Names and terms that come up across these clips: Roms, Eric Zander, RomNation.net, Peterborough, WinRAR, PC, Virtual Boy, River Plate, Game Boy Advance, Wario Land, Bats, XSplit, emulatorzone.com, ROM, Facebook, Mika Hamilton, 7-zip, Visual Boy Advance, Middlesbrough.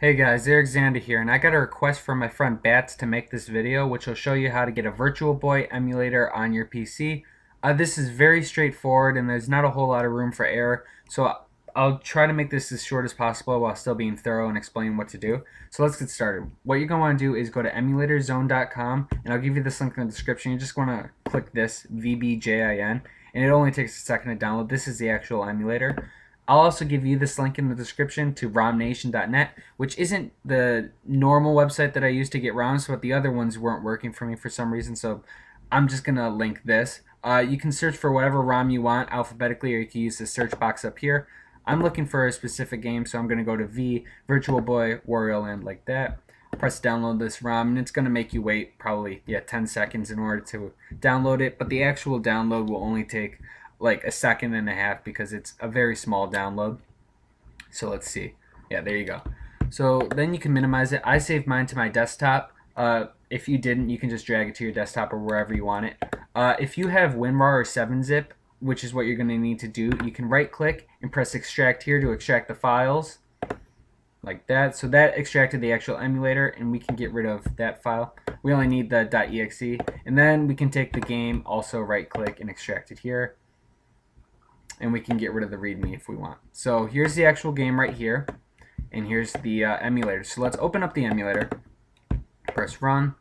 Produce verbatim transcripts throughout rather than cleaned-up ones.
Hey guys, Eric Zander here, and I got a request from my friend Bats to make this video, which will show you how to get a Virtual Boy emulator on your P C. Uh, this is very straightforward and there's not a whole lot of room for error, so I'll try to make this as short as possible while still being thorough and explain what to do. So let's get started. What you're going to want to do is go to emulator zone dot com, and I'll give you this link in the description. You just want to click this, V B J I N, and it only takes a second to download. This is the actual emulator. I'll also give you this link in the description to rom nation dot net, which isn't the normal website that I used to get ROMs, but the other ones weren't working for me for some reason, so I'm just going to link this. Uh, you can search for whatever ROM you want alphabetically, or you can use the search box up here. I'm looking for a specific game, so I'm going to go to V, Virtual Boy, Wario Land, like that. Press download this ROM, and it's going to make you wait probably yeah ten seconds in order to download it, but the actual download will only take like a second and a half because it's a very small download. So let's see. Yeah, there you go. So then you can minimize it. I saved mine to my desktop. Uh, if you didn't, you can just drag it to your desktop or wherever you want it. Uh, if you have WinRAR or seven zip, which is what you're going to need to do, you can right click and press extract here to extract the files, like that. So that extracted the actual emulator, and we can get rid of that file. We only need the .exe, and then we can take the game, also right click and extract it here, and we can get rid of the readme if we want. So here's the actual game right here, and here's the uh, emulator. So let's open up the emulator, press run,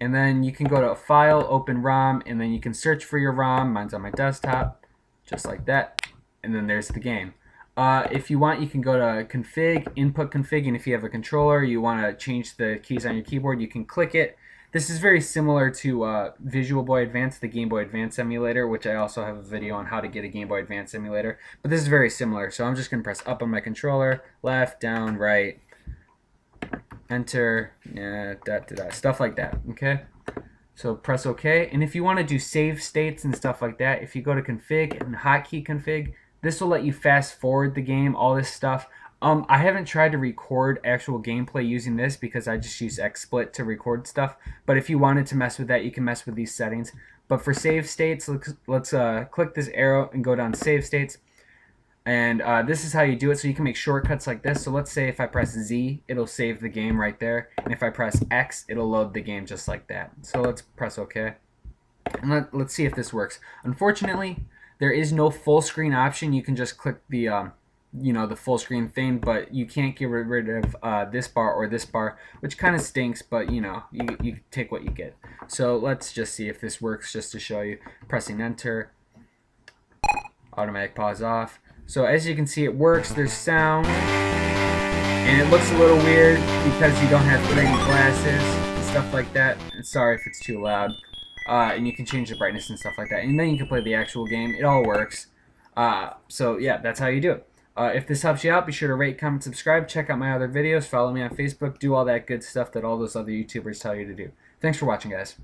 and then you can go to file, open ROM, and then you can search for your ROM. Mine's on my desktop, just like that, and then there's the game. Uh, if you want, you can go to config, input config, and if you have a controller, you want to change the keys on your keyboard, you can click it. This is very similar to uh, Visual Boy Advance, the Game Boy Advance emulator, which I also have a video on how to get a Game Boy Advance emulator. But this is very similar, so I'm just going to press up on my controller, left, down, right, enter, yeah, dot, dot, dot, stuff like that, okay? So press OK, and if you want to do save states and stuff like that, if you go to config and hotkey config, this will let you fast forward the game, all this stuff. Um, I haven't tried to record actual gameplay using this because I just use XSplit to record stuff. But if you wanted to mess with that, you can mess with these settings. But for save states, let's, let's uh, click this arrow and go down to save states. And uh, this is how you do it. So you can make shortcuts like this. So let's say if I press Z, it'll save the game right there. And if I press X, it'll load the game just like that. So let's press OK. And let, let's see if this works. Unfortunately, there is no full screen option. You can just click the... Um, you know, the full screen thing, but you can't get rid of uh, this bar or this bar, which kind of stinks, but you know, you, you take what you get. So let's just see if this works, just to show you. Pressing enter, automatic pause off. So as you can see, it works. There's sound, and it looks a little weird because you don't have pretty glasses and stuff like that. And sorry if it's too loud. Uh, and you can change the brightness and stuff like that, and then you can play the actual game. It all works. Uh, so yeah, that's how you do it. Uh, if this helps you out, be sure to rate, comment, subscribe, check out my other videos, follow me on Facebook, do all that good stuff that all those other YouTubers tell you to do. Thanks for watching, guys.